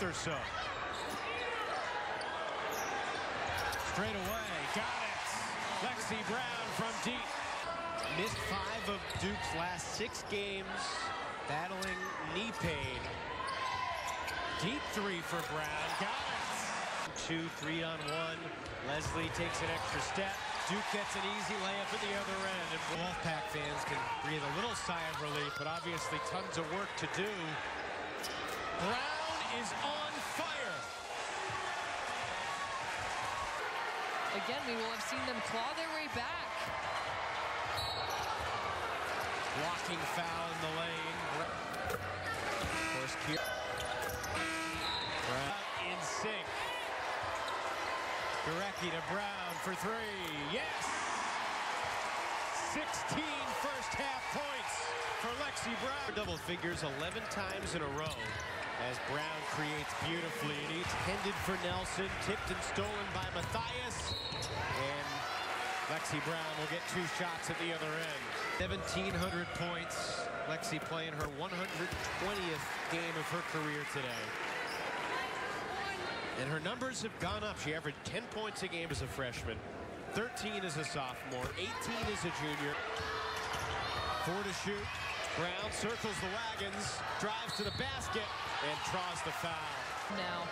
8th or so. Straight away, got it. Lexie Brown from deep. Missed 5 of Duke's last 6 games, battling knee pain. Deep 3 for Brown, got it. 2, 3 on 1. Leslie takes an extra step. Duke gets an easy layup at the other end, and Wolfpack fans can breathe a little sigh of relief, but obviously tons of work to do. Brown is on fire. Again, we will have seen them claw their way back. Blocking foul in the lane. Of course, Brown in sync. Garecki to Brown for 3. Yes! 16 first half points for Lexie Brown. Double figures 11 times in a row. As Brown creates beautifully, and he's headed for Nelson, tipped and stolen by Mathias, and Lexie Brown will get 2 shots at the other end. 1,700 points. Lexie playing her 120th game of her career today. And her numbers have gone up. She averaged 10 points a game as a freshman, 13 as a sophomore, 18 as a junior. 4 to shoot. Brown circles the wagons, drives to the basket, and draws the foul. Now.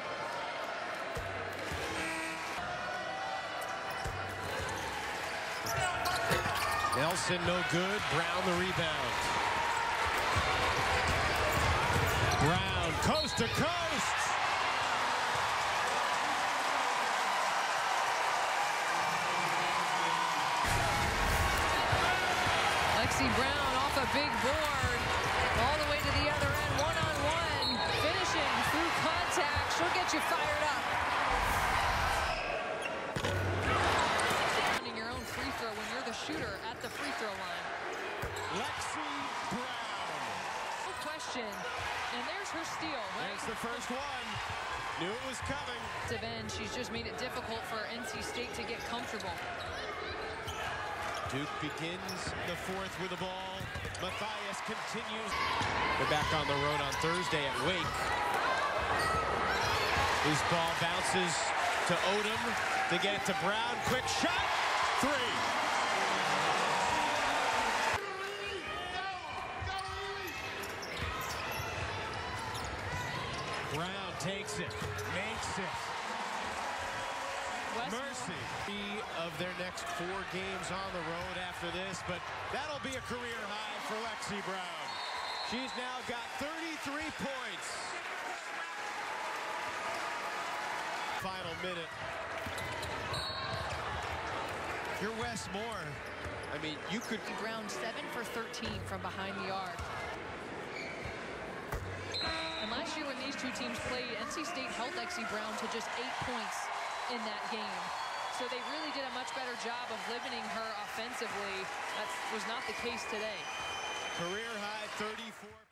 Nelson no good, Brown the rebound. Brown coast to coast. Lexie Brown off a big board, all the way to the other end, 1-on-1, finishing through contact. She'll get you fired up. Finding your own free throw when you're the shooter at the free throw line. Lexie Brown. No question, and there's her steal. There's the first one. Knew it was coming. She's just made it difficult for NC State to get comfortable. Duke begins the 4th with the ball. Mathias continues. They're back on the road on Thursday at Wake. This ball bounces to Odom. They get it to Brown. Quick shot. 3. Brown takes it. Makes it. Mercy. 3 of their next 4 games on the road after this, but that'll be a career high for Lexie Brown. She's now got 33 points. Final minute. You're Wes Moore. I mean, you could. Brown 7 for 13 from behind the arc. And last year when these 2 teams played, NC State held Lexie Brown to just 8 points in that game. So they really did a much better job of limiting her offensively. That was not the case today. Career high 34.